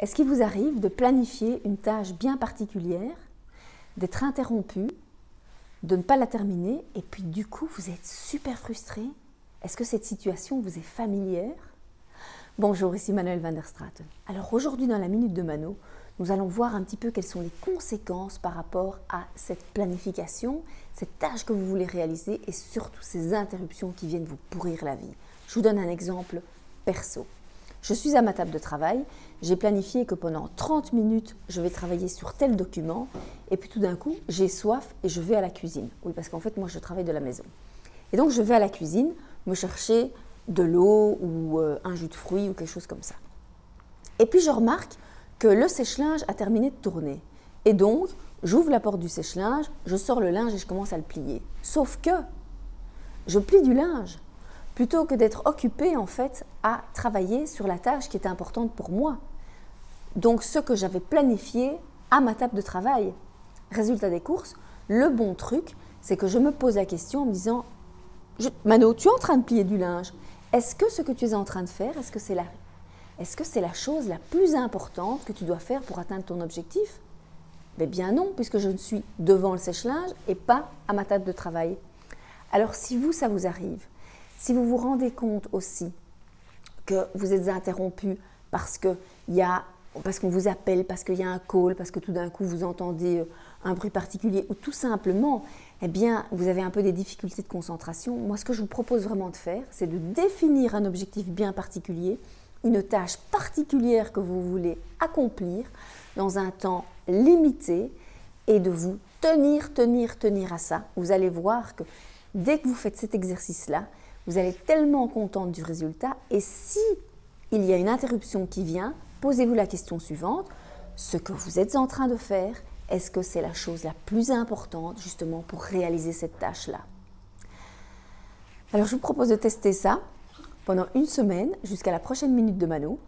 Est-ce qu'il vous arrive de planifier une tâche bien particulière, d'être interrompu, de ne pas la terminer et puis du coup vous êtes super frustré? Est-ce que cette situation vous est familière? Bonjour, ici Manoëlle van der Straten. Alors aujourd'hui dans la Minute de Mano, nous allons voir un petit peu quelles sont les conséquences par rapport à cette planification, cette tâche que vous voulez réaliser et surtout ces interruptions qui viennent vous pourrir la vie. Je vous donne un exemple perso. Je suis à ma table de travail, j'ai planifié que pendant 30 minutes, je vais travailler sur tel document et puis tout d'un coup, j'ai soif et je vais à la cuisine. Oui, parce qu'en fait, moi, je travaille de la maison. Et donc, je vais à la cuisine me chercher de l'eau ou un jus de fruits ou quelque chose comme ça. Et puis, je remarque que le sèche-linge a terminé de tourner. Et donc, j'ouvre la porte du sèche-linge, je sors le linge et je commence à le plier. Sauf que je plie du linge. Plutôt que d'être occupée en fait à travailler sur la tâche qui était importante pour moi. Donc ce que j'avais planifié à ma table de travail. Résultat des courses, le bon truc, c'est que je me pose la question en me disant « Mano, tu es en train de plier du linge. Est-ce que ce que tu es en train de faire, est-ce que c'est la chose la plus importante que tu dois faire pour atteindre ton objectif ?» Eh bien non, puisque je ne suis devant le sèche-linge et pas à ma table de travail. Alors si vous, ça vous arrive, si vous vous rendez compte aussi que vous êtes interrompu parce qu'on vous appelle, parce qu'il y a un call, parce que tout d'un coup vous entendez un bruit particulier ou tout simplement, eh bien, vous avez un peu des difficultés de concentration, moi ce que je vous propose vraiment de faire, c'est de définir un objectif bien particulier, une tâche particulière que vous voulez accomplir dans un temps limité et de vous tenir à ça. Vous allez voir que dès que vous faites cet exercice-là, vous allez être tellement contente du résultat et si il y a une interruption qui vient, posez-vous la question suivante, ce que vous êtes en train de faire, est-ce que c'est la chose la plus importante justement pour réaliser cette tâche-là? Alors je vous propose de tester ça pendant une semaine jusqu'à la prochaine Minute de Mano.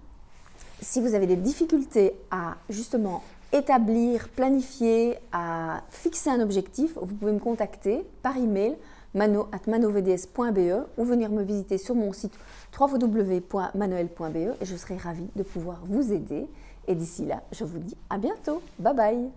Si vous avez des difficultés à justement établir, planifier, à fixer un objectif, vous pouvez me contacter par email mano@manovds.be ou venir me visiter sur mon site www.manoelle.be et je serai ravie de pouvoir vous aider. Et d'ici là, je vous dis à bientôt. Bye bye!